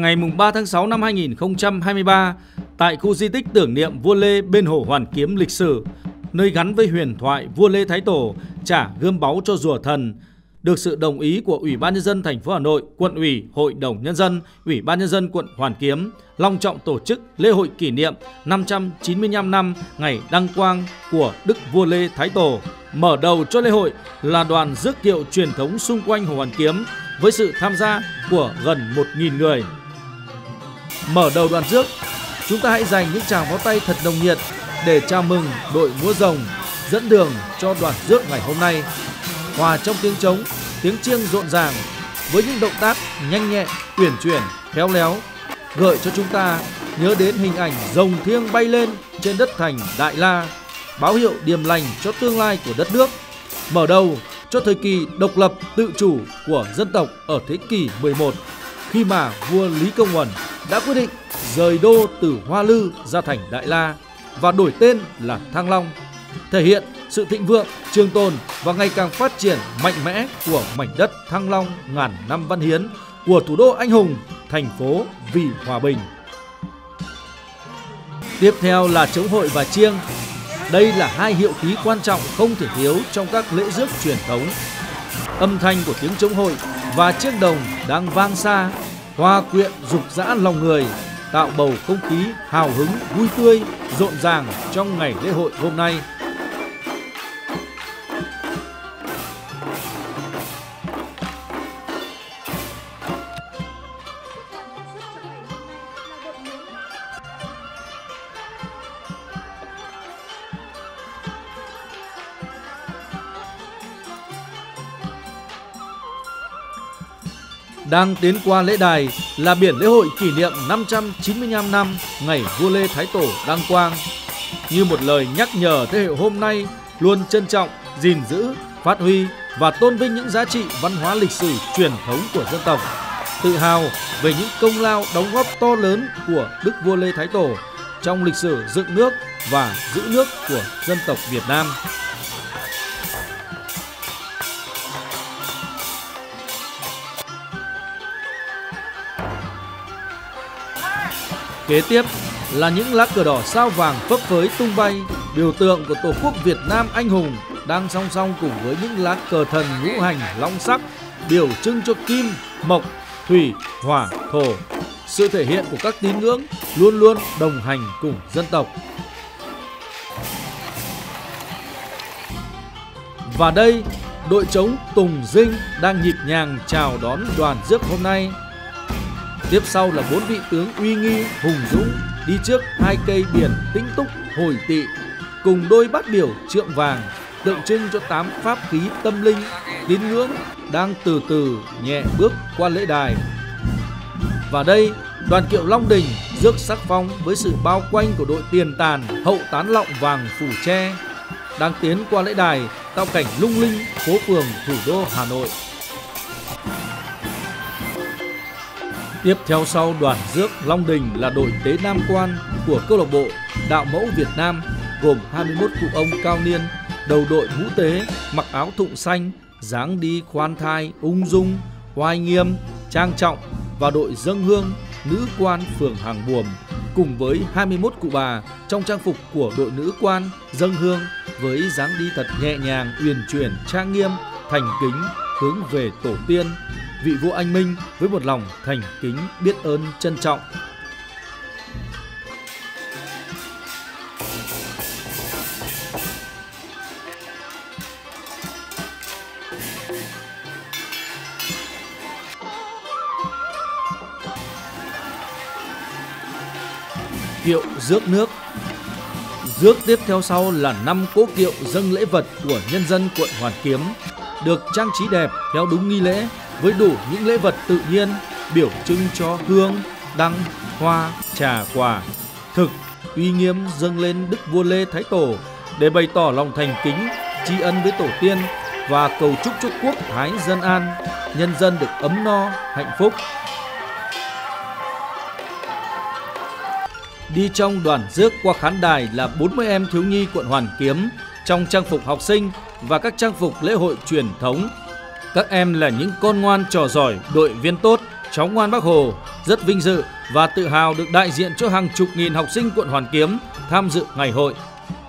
ngày 3 tháng 6 năm 2023 tại khu di tích tưởng niệm Vua Lê bên hồ Hoàn Kiếm lịch sử, nơi gắn với huyền thoại Vua Lê Thái Tổ trả gươm báu cho rùa thần, được sự đồng ý của Ủy ban nhân dân thành phố Hà Nội, Quận ủy, Hội đồng nhân dân, Ủy ban nhân dân quận Hoàn Kiếm long trọng tổ chức lễ hội kỷ niệm 595 năm ngày đăng quang của Đức Vua Lê Thái Tổ. Mở đầu cho lễ hội là đoàn rước kiệu truyền thống xung quanh hồ Hoàn Kiếm với sự tham gia của gần 1.000 người. Mở đầu đoàn rước, chúng ta hãy dành những tràng pháo tay thật nồng nhiệt để chào mừng đội múa rồng dẫn đường cho đoàn rước ngày hôm nay. Hòa trong tiếng trống, tiếng chiêng rộn ràng với những động tác nhanh nhẹn, uyển chuyển, khéo léo, gợi cho chúng ta nhớ đến hình ảnh rồng thiêng bay lên trên đất thành Đại La, báo hiệu điềm lành cho tương lai của đất nước, mở đầu cho thời kỳ độc lập tự chủ của dân tộc ở thế kỷ 11, khi mà vua Lý Công Uẩn đã quyết định rời đô từ Hoa Lư ra thành Đại La và đổi tên là Thăng Long, thể hiện sự thịnh vượng, trường tồn và ngày càng phát triển mạnh mẽ của mảnh đất Thăng Long ngàn năm văn hiến của thủ đô anh hùng, thành phố vì hòa bình. Tiếp theo là trống hội và chiêng. Đây là hai hiệu khí quan trọng không thể thiếu trong các lễ rước truyền thống. Âm thanh của tiếng trống hội và chiêng đồng đang vang xa, hòa quyện dục dã lòng người, tạo bầu không khí hào hứng, vui tươi, rộn ràng trong ngày lễ hội hôm nay. Đang tiến qua lễ đài là biển lễ hội kỷ niệm 595 năm ngày Vua Lê Thái Tổ đăng quang, như một lời nhắc nhở thế hệ hôm nay luôn trân trọng, gìn giữ, phát huy và tôn vinh những giá trị văn hóa lịch sử truyền thống của dân tộc, tự hào về những công lao đóng góp to lớn của Đức Vua Lê Thái Tổ trong lịch sử dựng nước và giữ nước của dân tộc Việt Nam. Kế tiếp là những lá cờ đỏ sao vàng phấp phới tung bay, biểu tượng của Tổ quốc Việt Nam anh hùng, đang song song cùng với những lá cờ thần ngũ hành long sắc, biểu trưng cho kim, mộc, thủy, hỏa, thổ. Sự thể hiện của các tín ngưỡng luôn luôn đồng hành cùng dân tộc. Và đây, đội trống Tùng Dinh đang nhịp nhàng chào đón đoàn rước hôm nay. Tiếp sau là 4 vị tướng uy nghi, hùng dũng, đi trước 2 cây biển tĩnh túc, hồi tị, cùng đôi bát biểu trượng vàng, tượng trưng cho 8 pháp khí tâm linh, tín ngưỡng, đang từ từ nhẹ bước qua lễ đài. Và đây, đoàn kiệu Long Đình rước sắc phong với sự bao quanh của đội tiền tàn, hậu tán lọng vàng phủ tre, đang tiến qua lễ đài, tạo cảnh lung linh phố phường thủ đô Hà Nội. Tiếp theo sau đoàn rước Long Đình là đội tế Nam Quan của câu lạc bộ Đạo mẫu Việt Nam, gồm 21 cụ ông cao niên, đầu đội mũ tế, mặc áo thụng xanh, dáng đi khoan thai, ung dung, oai nghiêm, trang trọng, và đội dâng hương nữ quan phường Hàng Buồm cùng với 21 cụ bà trong trang phục của đội nữ quan dâng hương với dáng đi thật nhẹ nhàng, uyển chuyển, trang nghiêm, thành kính, hướng về tổ tiên, vị vua anh minh với một lòng thành kính, biết ơn, trân trọng. Kiệu rước nước. Rước tiếp theo sau là 5 cỗ kiệu dâng lễ vật của nhân dân quận Hoàn Kiếm, được trang trí đẹp theo đúng nghi lễ, với đủ những lễ vật tự nhiên biểu trưng cho hương, đăng, hoa, trà, quả, thực, uy nghiêm dâng lên Đức Vua Lê Thái Tổ để bày tỏ lòng thành kính, tri ân với tổ tiên và cầu chúc cho quốc thái dân an, nhân dân được ấm no, hạnh phúc. Đi trong đoàn rước qua khán đài là 40 em thiếu nhi quận Hoàn Kiếm trong trang phục học sinh và các trang phục lễ hội truyền thống. Các em là những con ngoan trò giỏi, đội viên tốt, cháu ngoan Bác Hồ, rất vinh dự và tự hào được đại diện cho hàng chục nghìn học sinh quận Hoàn Kiếm tham dự ngày hội.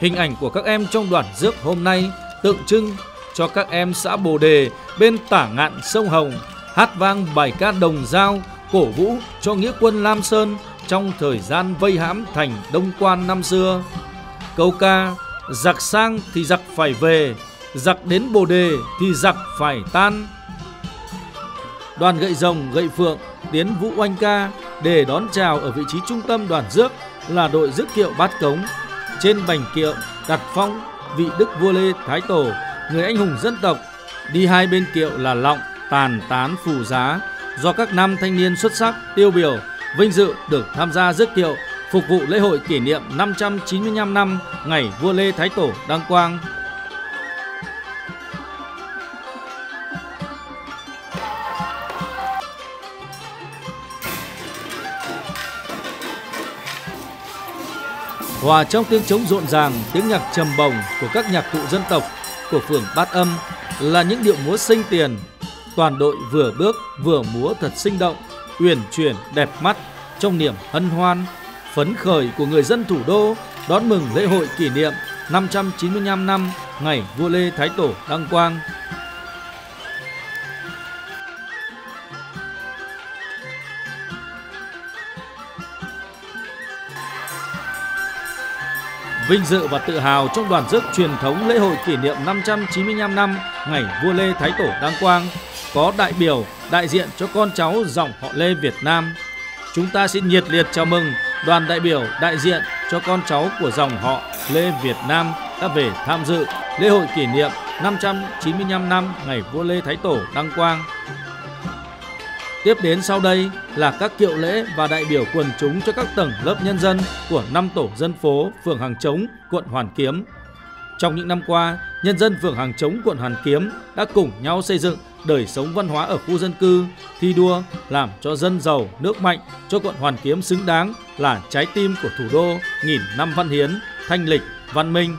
Hình ảnh của các em trong đoàn rước hôm nay tượng trưng cho các em xã Bồ Đề bên tả ngạn sông Hồng hát vang bài ca Đồng Dao, cổ vũ cho nghĩa quân Lam Sơn trong thời gian vây hãm thành Đông Quan năm xưa. Câu ca giặc sang thì giặc phải về, giặc đến Bồ Đề thì giặc phải tan. Đoàn gậy rồng, gậy phượng tiến vũ oanh ca để đón chào. Ở vị trí trung tâm đoàn rước là đội rước kiệu Bát Cống. Trên bành kiệu đặt phong vị Đức Vua Lê Thái Tổ, người anh hùng dân tộc. Đi hai bên kiệu là lọng, tàn, tán, phù giá do các nam thanh niên xuất sắc tiêu biểu vinh dự được tham gia rước kiệu, phục vụ lễ hội kỷ niệm 595 năm ngày Vua Lê Thái Tổ đăng quang. Hòa trong tiếng trống rộn ràng, tiếng nhạc trầm bổng của các nhạc cụ dân tộc của phường Bát Âm là những điệu múa sinh tiền. Toàn đội vừa bước vừa múa thật sinh động, uyển chuyển, đẹp mắt trong niềm hân hoan, phấn khởi của người dân thủ đô đón mừng lễ hội kỷ niệm 595 năm ngày Vua Lê Thái Tổ đăng quang. Vinh dự và tự hào trong đoàn rước truyền thống lễ hội kỷ niệm 595 năm ngày Vua Lê Thái Tổ đăng quang có đại biểu đại diện cho con cháu dòng họ Lê Việt Nam. Chúng ta xin nhiệt liệt chào mừng đoàn đại biểu đại diện cho con cháu của dòng họ Lê Việt Nam đã về tham dự lễ hội kỷ niệm 595 năm ngày Vua Lê Thái Tổ đăng quang. Tiếp đến sau đây là các kiệu lễ và đại biểu quần chúng cho các tầng lớp nhân dân của 5 tổ dân phố phường Hàng Trống, quận Hoàn Kiếm. Trong những năm qua, nhân dân phường Hàng Trống, quận Hoàn Kiếm đã cùng nhau xây dựng đời sống văn hóa ở khu dân cư, thi đua làm cho dân giàu, nước mạnh, cho quận Hoàn Kiếm xứng đáng là trái tim của thủ đô nghìn năm văn hiến, thanh lịch, văn minh.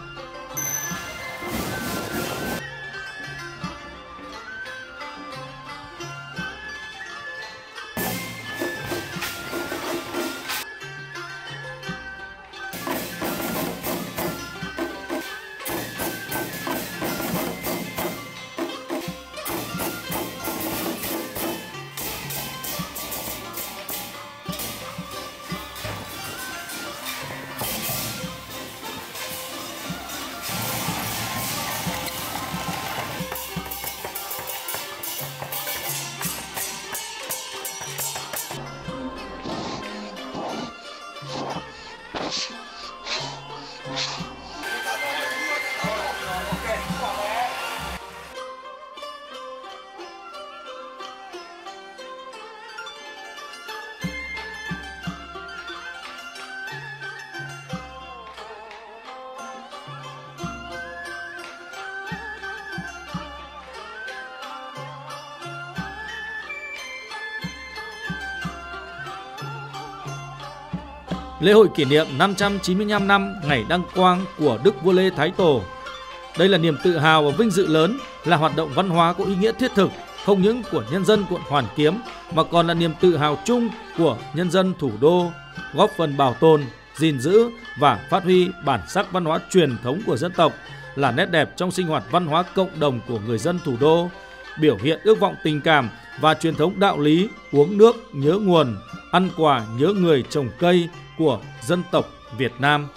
Lễ hội kỷ niệm 595 năm ngày đăng quang của Đức Vua Lê Thái Tổ. Đây là niềm tự hào và vinh dự lớn, là hoạt động văn hóa có ý nghĩa thiết thực không những của nhân dân quận Hoàn Kiếm mà còn là niềm tự hào chung của nhân dân thủ đô, góp phần bảo tồn, gìn giữ và phát huy bản sắc văn hóa truyền thống của dân tộc, là nét đẹp trong sinh hoạt văn hóa cộng đồng của người dân thủ đô, biểu hiện ước vọng tình cảm và truyền thống đạo lý uống nước nhớ nguồn, ăn quả nhớ người trồng cây của dân tộc Việt Nam.